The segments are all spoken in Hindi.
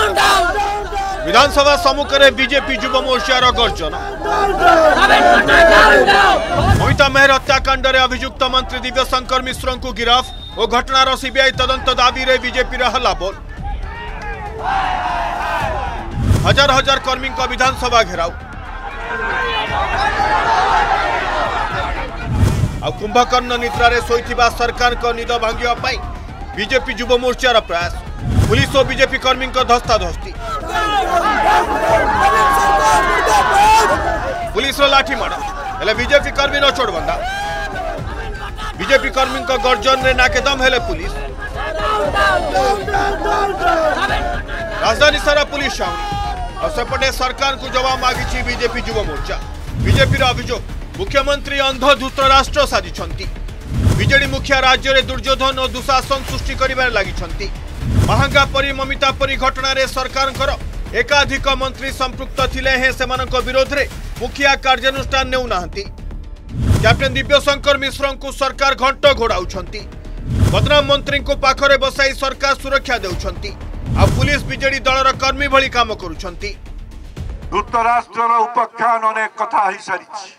विधानसभा सम्मुखें बीजेपी युव मोर्चार गर्जन। ममिता मेहर हत्याकांड में अभियुक्त मंत्री दिव्यशंकर मिश्र को गिरफ और घटनार सीबीआई तदंत दाबी रे बीजेपी हल्लाबोल। हजार हजार कर्मी विधानसभा घेराव। कुंभकर्ण निद्रारे सोईथिबा सरकार निद भांगिबा बीजेपी युव मोर्चार प्रयास। पुलिस और बीजेपी कर्मी धस्ताधस्ती। पुलिस लाठीमाड़ हेले बीजेपी कर्मी नचोड़बंदा। बीजेपी कर्मी गर्जन रे नाकेदम हेले पुलिस। राजधानी सारा पुलिस छावनी और सेपटे सरकार को जवाब मांगी बीजेपी युवा मोर्चा। बीजेपी अभियोग मुख्यमंत्री अंधधूत राष्ट्र साजिछंती। बीजेडी मुखिया राज्य में दुर्योधन और दुशासन सृष्टि करिबार लागिछंती। महांगा परी ममिता परी घटन सरकार एकाधिक मंत्री संपृक्त थिले से विरोध में मुखिया कार्यानुष्ठान नेउना। कैप्टेन दिव्यशंकर मिश्र को सरकार घंट घोड़ाउछंती। बदनाम मंत्री को पाखरे बसाई सरकार सुरक्षा देउछंती। आ पुलिस बीजेडी दलर कर्मी भली काम करुछंती। दूतराष्ट्रर उपख्यान अनेक कथा होई सारिछि।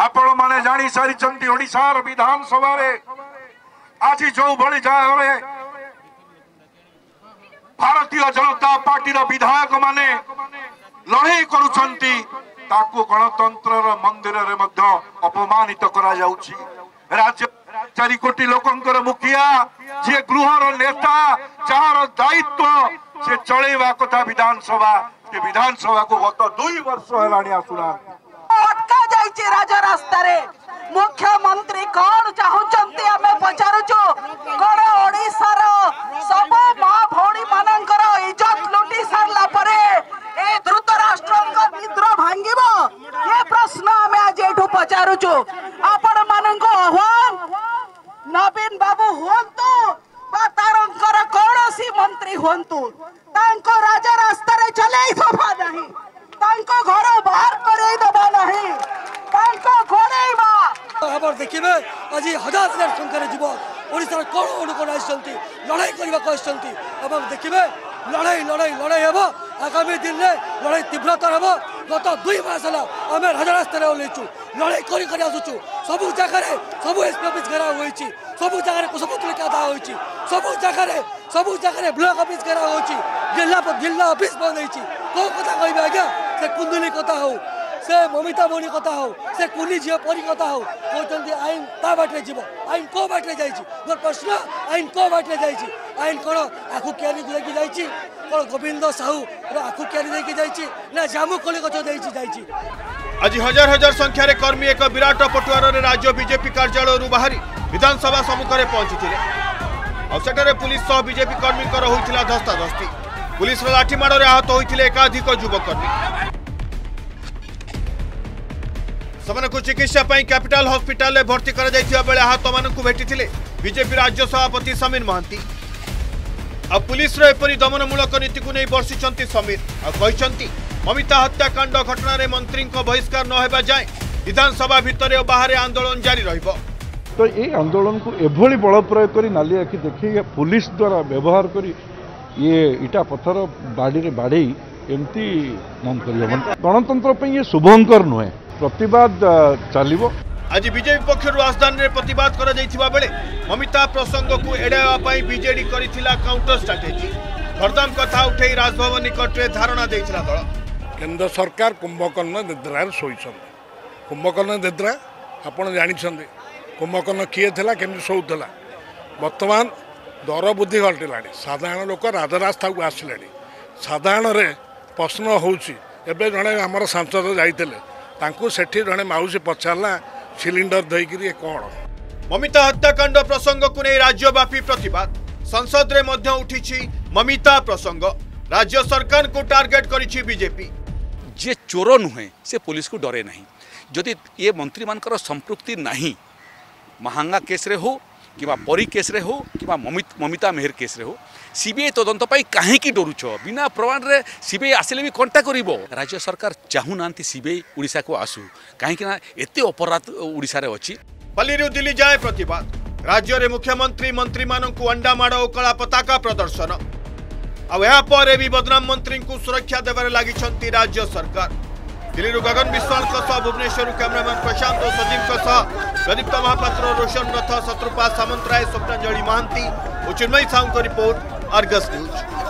आपण माने जानि सारिछंती ओडिसार विधानसभा रे आज जो भली जाय भारतीय जनता पार्टी विधायक माने लड़ाई करुछंती। ताको गणतंत्र मंदिर रे मध्य अपमानित करा जाउची। राज्य 4 कोटी लोकंकर मुखिया जे गृहर नेता जार दायित्व से चलेवा कथा विधानसभा के विधानसभा को गत 2 वर्ष हेलाणी आसुना अटका जाईची। राजा रास्ता रे मुख्यमंत्री कोन चाहुचंती हमें पचारुचो कोन ओडिसा रो सब मा भौणी मानकर इज्जत लुटी सरला परे ए द्रुत राष्ट्रंग निद्रा भांगिबो ये प्रश्न हमें आज एठो पचारुचो। आपण मानको आह्वान नवीन बाबू होंतु बा तारंकर कोनोसी मंत्री होंतु तांको राजा रास्ता रे चलेई दबा नहीं, तांको घर बाहर करई दबा नहीं, तांको घोड़ेइबा खबर देखिबे। आज हजार हजार संख्यार युवक ओडिसा कोण अनुकूल लड़ाई करने एवं देखिए लड़ाई लड़ाई लड़ाई हे। आगामी दिन में लड़ाई तीव्रतर हे। गत 2 मास है आम राजा रास्तार ओल्लू लड़ाई कर आसुचु। सबू जगार सबू एसपी अफिस् घेरा हो, सबू जगार कुशपुतलिका दा हो, सबू जगार ब्लॉक अफिस् घेरा हो, जिला अफिस् बंद हो। कथा कह आज्ञा से कुंदुली कथा हो, से ममिता भौणी कथा हो, से कुली झील परी कथा हो, कहते आईन ता बाटे जीव, आईन को बाटे जाइए। मोर प्रश्न आईन को बाटे जाइए? आईन कौन आखु क्यारी लेकिन जाइए? कौन गगन साहू आखु क्यारी लेकिन जाइए ना जामु कोली गच जाइए? आज हजार हजार संख्यार कर्मी एक विराट पटुआर राज्य बीजेपी कार्यालय बाहरी विधानसभा सम्मुखें पहुंची और सेठारे पुलिस सह बीजेपी कर्मी होता धस्ताधस्ती। पुलिस लाठीमाड़ आहत होते एकाधिक युवकर्मी। सेमानकु चिकित्सा पाई कैपिटल हॉस्पिटल में भर्ती करा जायथिबा बेले आहत मानकु भेटिथिले बीजेपी राज्य सभापति समीर महांति। आ पुलिस एपरी दमनमूलक नीति को नहीं बर्षिचंती समीर। आ कहिसंती ममिता हत्याकांड घटना रे मंत्री को बहिष्कार न हेबा जाय विधानसभा भितर और बाहर आंदोलन जारी रहिबो। तो ये आंदोलन को एभली बल प्रयोग करी नाली आखि देखि पुलिस द्वारा व्यवहार करी ये इटा पत्थर बाड़ी रे बाड़ी एमती मन करियो। गणतंत्र पे ये शुभंकर नय प्रतिवाद चलिबो। आज बीजेपी पक्षर राजधानी में प्रतिवाद करा जायथिबा बेले ममिता प्रसंग को एड़ावा पाई बीजेडी करिथिला काउंटर स्ट्रेटेजी। हरदम कथा उठे राजभवन निकट रे धारणा देथिला दल। केंद्र सरकार कुंभकर्ण निद्रा सोईछन। कुंभकर्ण निद्रा आपण जानिछन। कुंभकर्ण किए थिला केमि सोउथला। वर्तमान दर बुद्धि घटिलाणी। साधारण लोक राजरास्ता को आसिलेणी। साधारण रे प्रश्न होउची एबे जणे हमर सांसद जाइथिले जड़े माउसी पचारा सिलिंडर देकर कौन। ममिता हत्याकांड प्रसंग को नहीं राज्यव्यापी प्रतिवाद। संसद रे मध्य उठी ममिता प्रसंग। राज्य सरकार को टार्गेट करी बीजेपी। जे चोर नुहे से पुलिस को डरे नहीं। जदि ये मंत्री मानकर संपृक्ति नहीं महांगा केस रे हो कि परी केस रे हो कि ममिता मेहर केस रे हो सीबीआई तदंत पाई कहीं डरुच? बिना प्रमाण रे सीबीआई आसिले भी कंटा कर। राज्य सरकार चाहूना सीबीआई ओडिशा को आसू कहीं एत अपराध ओडिशा रे अछि। पल्लीरू दिल्ली जाए प्रतिवाद। राज्य रे मुख्यमंत्री मंत्री मानू अंडामाड़ और कला पताका प्रदर्शन। आपर भी बदनाम मंत्री को सुरक्षा देवे लगी राज्य सरकार। दिल्ली गगन विश्वालों, भुवनेश्वर कैमरामैन प्रशांत और सजीव, प्रदीप्त महापात्र, रोशन रथ, शत्रुपाल सामंतराय, स्वप्नांजलि महांति और Chinmay Sahu report Argus news.